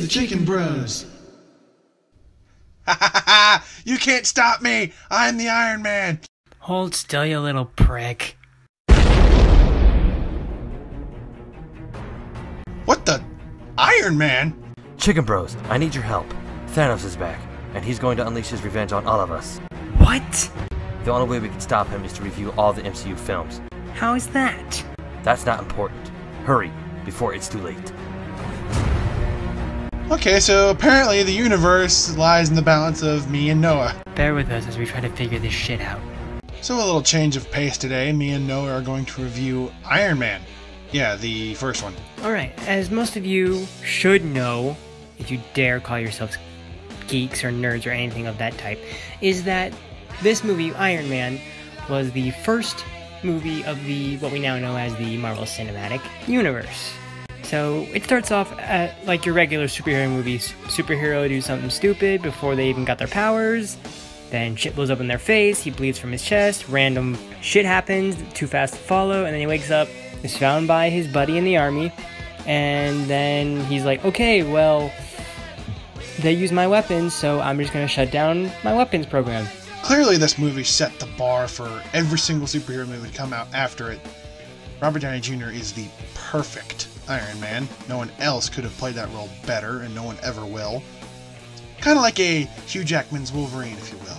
the Chicken Bros. You can't stop me! I'm the Iron Man! Hold still, you little prick. What the? Iron Man? Chicken Bros, I need your help. Thanos is back, and he's going to unleash his revenge on all of us. What? The only way we can stop him is to review all the MCU films. How is that? That's not important. Hurry, before it's too late. Okay, so apparently the universe lies in the balance of me and Noah. Bear with us as we try to figure this shit out. So a little change of pace today, me and Noah are going to review Iron Man. Yeah, the first one. Alright, as most of you should know, if you dare call yourselves geeks or nerds or anything of that type, is that this movie, Iron Man, was the first movie of the what we now know as the Marvel Cinematic Universe. So it starts off at, like your regular superhero movies. Superhero do something stupid before they even got their powers. Then shit blows up in their face, he bleeds from his chest, random shit happens, too fast to follow, and then he wakes up, is found by his buddy in the army, and then he's like, okay, well, they use my weapons, so I'm just gonna shut down my weapons program. Clearly this movie set the bar for every single superhero movie to come out after it. Robert Downey Jr. is the perfect Iron Man. No one else could have played that role better, and no one ever will. Kind of like a Hugh Jackman's Wolverine, if you will.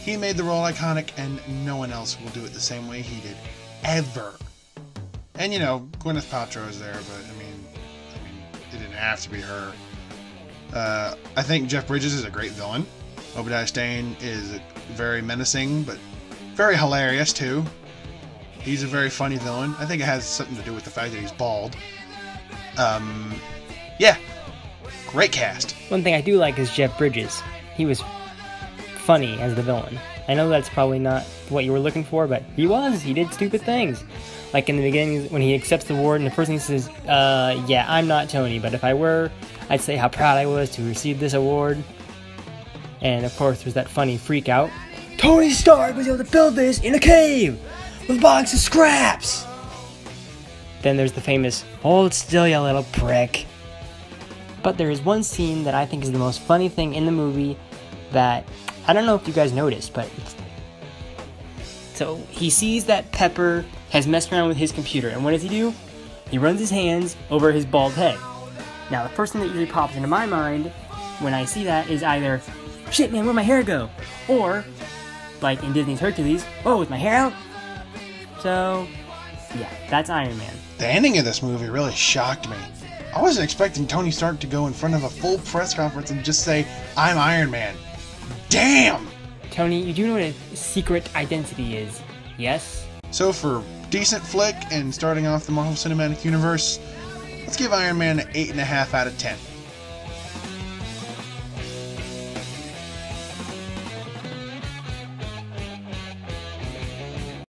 He made the role iconic, and no one else will do it the same way he did, ever. And you know, Gwyneth Paltrow is there, but I mean, it didn't have to be her. I think Jeff Bridges is a great villain. Obadiah Stane is very menacing, but very hilarious too. He's a very funny villain. I think it has something to do with the fact that he's bald. Yeah. Great cast. One thing I do like is Jeff Bridges. He was funny as the villain. I know that's probably not what you were looking for, but he was. He did stupid things. Like in the beginning, when he accepts the award, and the first thing he says, yeah, I'm not Tony, but if I were, I'd say how proud I was to receive this award. And of course, there's that funny freak out. Tony Stark was able to build this in a cave! With a box of scraps! Then there's the famous, hold still you little prick. But there is one scene that I think is the most funny thing in the movie that, I don't know if you guys noticed, but it's... So he sees that Pepper has messed around with his computer, and what does he do? He runs his hands over his bald head. Now the first thing that usually pops into my mind when I see that is either, shit man, where'd my hair go? Or, like in Disney's Hercules, oh, is my hair out? So, yeah, that's Iron Man. The ending of this movie really shocked me. I wasn't expecting Tony Stark to go in front of a full press conference and just say, I'm Iron Man. Damn! Tony, you do know what a secret identity is, yes? So for decent flick and starting off the Marvel Cinematic Universe, let's give Iron Man an 8.5 out of 10.